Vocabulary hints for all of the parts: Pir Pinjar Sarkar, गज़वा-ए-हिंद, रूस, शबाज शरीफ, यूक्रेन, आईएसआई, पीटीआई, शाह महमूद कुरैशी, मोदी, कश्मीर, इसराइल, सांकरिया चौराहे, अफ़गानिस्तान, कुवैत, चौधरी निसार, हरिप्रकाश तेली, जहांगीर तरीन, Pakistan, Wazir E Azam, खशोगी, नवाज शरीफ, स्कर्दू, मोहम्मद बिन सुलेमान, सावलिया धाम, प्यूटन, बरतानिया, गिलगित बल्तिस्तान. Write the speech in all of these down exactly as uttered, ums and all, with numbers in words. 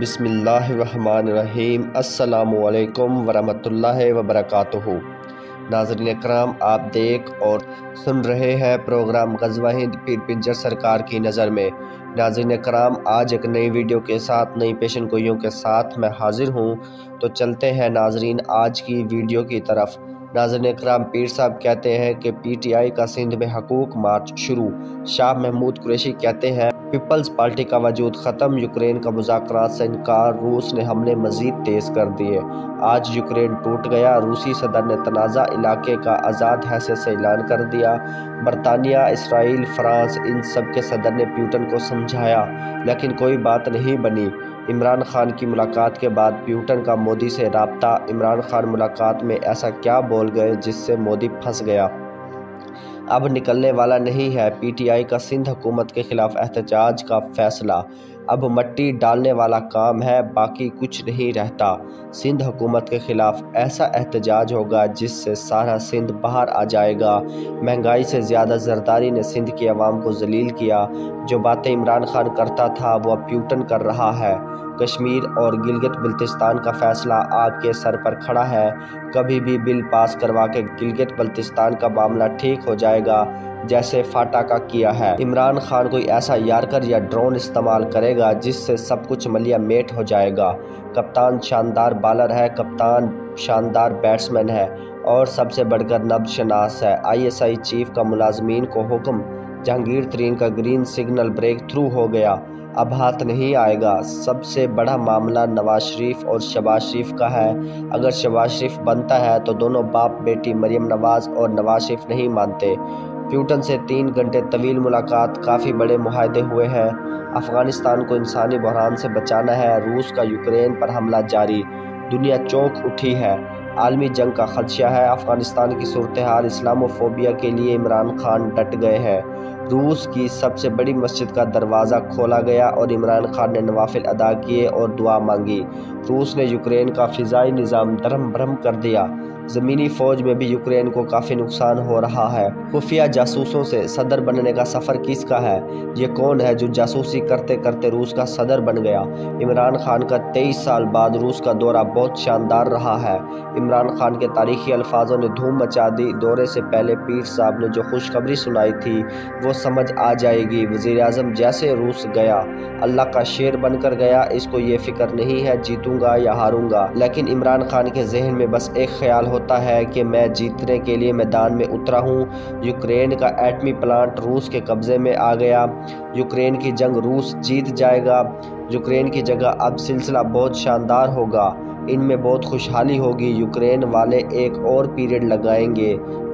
बिस्मिल्लाहिर्रहमानिर्रहीम अस्सलामुअलैकुम वरहमतुल्लाहि वबरकातुहू। नाज़रीन इकराम, आप देख और सुन रहे हैं प्रोग्राम गज़वा-ए-हिंद पीर पिंजर सरकार की नज़र में। नाज़रीन इकराम, आज एक नई वीडियो के साथ, नई पेशन गोइयों के साथ मैं हाजिर हूँ। तो चलते हैं नाज़रीन आज की वीडियो की तरफ। नाज़रीन इकराम, पीर साहब कहते हैं कि पीटीआई का सिंध में हकूक मार्च शुरू। शाह महमूद कुरैशी कहते हैं पीपल्स पार्टी का वजूद ख़त्म। यूक्रेन का मुज़ाकरात से इनकार, रूस ने हमले मज़ीद तेज़ कर दिए। आज यूक्रेन टूट गया। रूसी सदर ने तनाज़ा इलाके का आज़ाद हैसियत से ऐलान कर दिया। बरतानिया, इसराइल, फ्रांस, इन सब के सदर ने प्यूटन को समझाया लेकिन कोई बात नहीं बनी। इमरान खान की मुलाकात के बाद प्यूटन का मोदी से राबता। इमरान खान मुलाकात में ऐसा क्या बोल गए जिससे मोदी फंस गया, अब निकलने वाला नहीं है। पीटीआई का सिंध हुकूमत के खिलाफ एहतजाज का फैसला। अब मट्टी डालने वाला काम है, बाकी कुछ नहीं रहता। सिंध हुकूमत के खिलाफ ऐसा एहतजाज होगा जिससे सारा सिंध बाहर आ जाएगा। महंगाई से ज़्यादा जरदारी ने सिंध की आवाम को जलील किया। जो बातें इमरान खान करता था वह प्यूटन कर रहा है। कश्मीर और गिलगित बल्तिस्तान का फैसला आपके सर पर खड़ा है। कभी भी बिल पास करवा के गिलगित बल्तिस्तान का मामला ठीक हो जाएगा, जैसे फाटा का किया है। इमरान खान कोई ऐसा यारकर या ड्रोन इस्तेमाल करेगा जिससे सब कुछ मलिया मेट हो जाएगा। कप्तान शानदार बॉलर है, कप्तान शानदार बैट्समैन है और सबसे बढ़कर नब्ज शनास है। आईएसआई चीफ का मुलाजमीन को हुक्म। जहांगीर तरीन का ग्रीन सिग्नल ब्रेक थ्रू हो गया, अब हाथ नहीं आएगा। सबसे बड़ा मामला नवाज शरीफ और शबाज शरीफ का है। अगर शबाज शरीफ बनता है तो दोनों बाप बेटी मरियम नवाज और नवाज शरीफ नहीं मानते। प्यूटन से तीन घंटे तवील मुलाकात, काफ़ी बड़े मुआहदे हुए हैं। अफ़गानिस्तान को इंसानी बहरान से बचाना है। रूस का यूक्रेन पर हमला जारी। दुनिया चौंक उठी है, आलमी जंग का खदशा है। अफ़गानिस्तान की सूरत हाल, इस्लामोफोबिया के लिए इमरान खान डट गए हैं। रूस की सबसे बड़ी मस्जिद का दरवाज़ा खोला गया और इमरान खान ने नवाफिल अदा किए और दुआ मांगी। रूस ने यूक्रेन का फ़िज़ाई निज़ाम धरम भरम कर दिया। ज़मीनी फ़ौज में भी यूक्रेन को काफ़ी नुकसान हो रहा है। खुफिया जासूसों से सदर बनने का सफ़र किसका है? ये कौन है जो जासूसी करते करते रूस का सदर बन गया? इमरान खान का तेईस साल बाद रूस का दौरा बहुत शानदार रहा है। इमरान खान के तारीख़ी अल्फाजों ने धूम मचा दी। दौरे से पहले पीर साहब ने जो खुशखबरी सुनाई थी वो समझ आ जाएगी। वज़ीर-ए-आज़म जैसे रूस गया, अल्लाह का शेर बनकर गया। इसको ये फ़िक्र नहीं है जीतूंगा या हारूंगा, लेकिन इमरान खान के जहन में बस एक ख्याल होता है कि मैं जीतने के लिए मैदान में उतरा हूँ। यूक्रेन का एटमी प्लांट रूस के कब्ज़े में आ गया। यूक्रेन की जंग रूस जीत जाएगा। यूक्रेन की जगह अब सिलसिला बहुत शानदार होगा। इनमें बहुत खुशहाली होगी। यूक्रेन वाले एक और पीरियड लगाएंगे।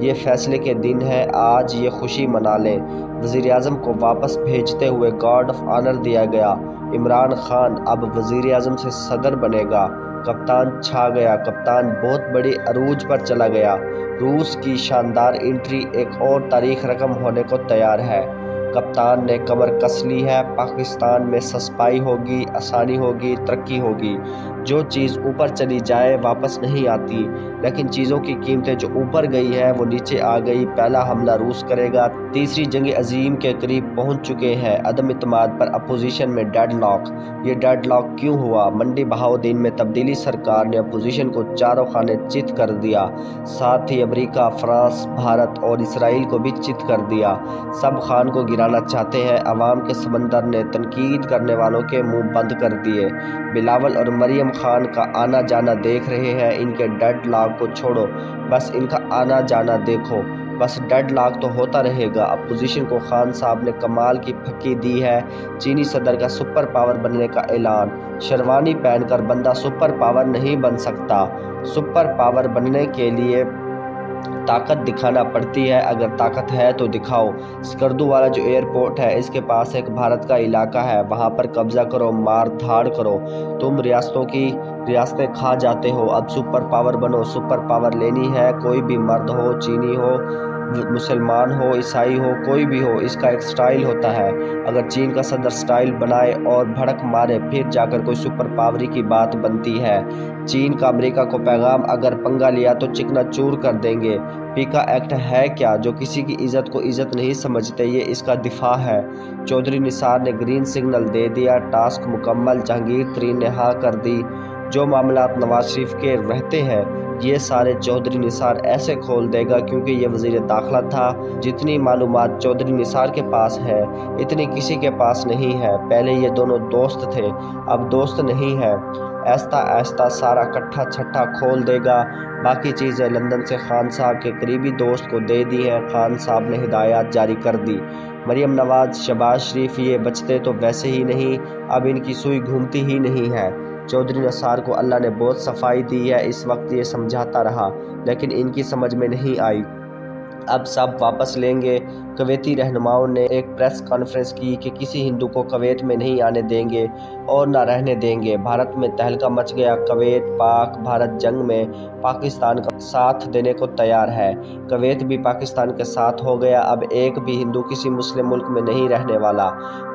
ये फैसले के दिन है, आज ये खुशी मना लें। वज़ीर-ए-आज़म को वापस भेजते हुए गार्ड ऑफ आनर दिया गया। इमरान खान अब वज़ीर-ए-आज़म से सदर बनेगा। कप्तान छा गया, कप्तान बहुत बड़ी अरूज पर चला गया। रूस की शानदार एंट्री एक और तारीख रकम होने को तैयार है। कप्तान ने कमर कस ली है। पाकिस्तान में सस्पाई होगी, आसानी होगी, तरक्की होगी। जो चीज़ ऊपर चली जाए वापस नहीं आती, लेकिन चीज़ों की कीमतें जो ऊपर गई हैं वो नीचे आ गई। पहला हमला रूस करेगा। तीसरी जंग अजीम के करीब पहुंच चुके हैं। अदम इतमाद पर अपोजिशन में डेडलॉक। ये डेडलॉक क्यों हुआ? मंडी बहाउद्दीन में तब्दीली। सरकार ने अपोजिशन को चारों खाने चित कर दिया, साथ ही अमरीका, फ्रांस, भारत और इसराइल को भी चित कर दिया। सब खान को गिराना चाहते हैं। अवाम के समंदर ने तनकीद करने वालों के मुँह बंद कर दिए। बिलावल और मरियम खान का आना जाना देख रहे हैं। इनके डेड लॉक को छोड़ो, बस इनका आना जाना देखो। बस डेड लॉक तो होता रहेगा। अपोजिशन को खान साहब ने कमाल की फक्की दी है। चीनी सदर का सुपर पावर बनने का ऐलान। शेरवानी पहनकर बंदा सुपर पावर नहीं बन सकता। सुपर पावर बनने के लिए ताकत दिखाना पड़ती है। अगर ताकत है तो दिखाओ। स्कर्दू वाला जो एयरपोर्ट है, इसके पास एक भारत का इलाका है, वहाँ पर कब्जा करो, मार धाड़ करो। तुम रियासतों की रियासतें खा जाते हो। अब सुपर पावर बनो। सुपर पावर लेनी है, कोई भी मर्द हो, चीनी हो, मुसलमान हो, ईसाई हो, कोई भी हो, इसका एक स्टाइल होता है। अगर चीन का सदर स्टाइल बनाए और भड़क मारे फिर जाकर कोई सुपर पावरी की बात बनती है। चीन का अमेरिका को पैगाम, अगर पंगा लिया तो चिकना चूर कर देंगे। पीका एक्ट है क्या, जो किसी की इज़्ज़त को इज़्ज़त नहीं समझते, ये इसका दिफा है। चौधरी निसार ने ग्रीन सिग्नल दे दिया, टास्क मुकम्मल। जहांगीर तरीन ने हाँ कर दी। जो मामला नवाज शरीफ के रहते हैं ये सारे चौधरी निसार ऐसे खोल देगा, क्योंकि ये वज़ीर दाखिला था। जितनी मालूमात चौधरी निसार के पास है इतनी किसी के पास नहीं है। पहले ये दोनों दोस्त थे, अब दोस्त नहीं है। ऐसा ऐसा सारा कट्ठा छट्ठा खोल देगा। बाकी चीज़ें लंदन से खान साहब के करीबी दोस्त को दे दी हैं। खान साहब ने हिदायत जारी कर दी। मरियम नवाज, शबाज शरीफ ये बचते तो वैसे ही नहीं, अब इनकी सुई घूमती ही नहीं है। चौधरी निसार को अल्लाह ने बहुत सफाई दी है। इस वक्त ये समझाता रहा लेकिन इनकी समझ में नहीं आई। अब सब वापस लेंगे। कुवैती रहनुमाओं ने एक प्रेस कॉन्फ्रेंस की कि किसी हिंदू को कुवैत में नहीं आने देंगे और ना रहने देंगे। भारत में तहलका मच गया। कुवैत पाक भारत जंग में पाकिस्तान का साथ देने को तैयार है। कुवैत भी पाकिस्तान के साथ हो गया। अब एक भी हिंदू किसी मुस्लिम मुल्क में नहीं रहने वाला।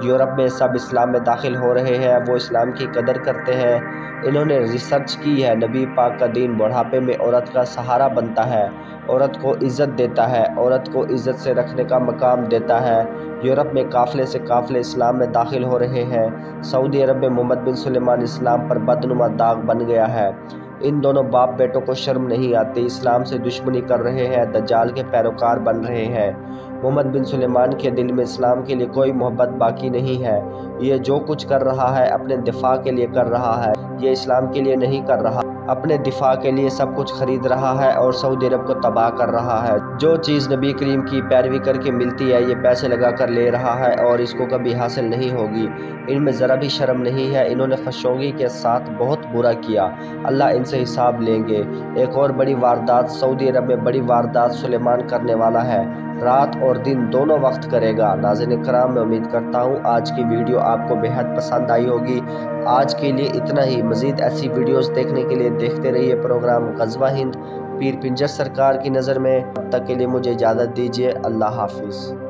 यूरोप में सब इस्लाम में दाखिल हो रहे हैं। वो इस्लाम की कदर करते हैं। इन्होंने रिसर्च की है। नबी पाक का दीन बुढ़ापे में औरत का सहारा बनता है, औरत को इज़्ज़त देता है, औरत को इज़्ज़त से रखने का मकाम देता है। यूरोप में काफ़िले से काफ़िले इस्लाम में दाखिल हो रहे हैं। सऊदी अरब में मोहम्मद बिन सुलेमान इस्लाम पर बदनुमा दाग बन गया है। इन दोनों बाप बेटों को शर्म नहीं आती। इस्लाम से दुश्मनी कर रहे हैं, दज्जाल के पैरोकार बन रहे हैं। मोहम्मद बिन सुलेमान के दिल में इस्लाम के लिए कोई मोहब्बत बाकी नहीं है। ये जो कुछ कर रहा है अपने दिफा के लिए कर रहा है, ये इस्लाम के लिए नहीं कर रहा। अपने दिफा के लिए सब कुछ खरीद रहा है और सऊदी अरब को तबाह कर रहा है। जो चीज़ नबी करीम की पैरवी करके मिलती है ये पैसे लगा कर ले रहा है और इसको कभी हासिल नहीं होगी। इनमें ज़रा भी शर्म नहीं है। इन्होंने खशोगी के साथ बहुत बुरा किया। अल्लाह इनसे हिसाब लेंगे। एक और बड़ी वारदात, सऊदी अरब में बड़ी वारदात सुलेमान करने वाला है। रात और दिन दोनों वक्त करेगा। नाज़रीन कराम, मैं उम्मीद करता हूँ आज की वीडियो आपको बेहद पसंद आई होगी। आज के लिए इतना ही। मज़ीद ऐसी वीडियोस देखने के लिए देखते रहिए प्रोग्राम गज़वा-ए-हिंद पीर पिंजर सरकार की नज़र में। तब तक के लिए मुझे इजाज़त दीजिए। अल्लाह हाफिज़।